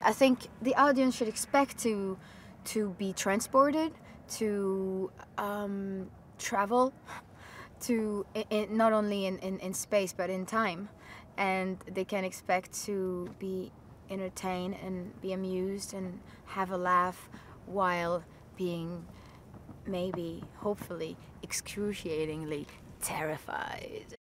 I think the audience should expect to be transported, to travel, to not only in space but in time, and they can expect to be entertained and be amused and have a laugh while being maybe, hopefully, excruciatingly terrified.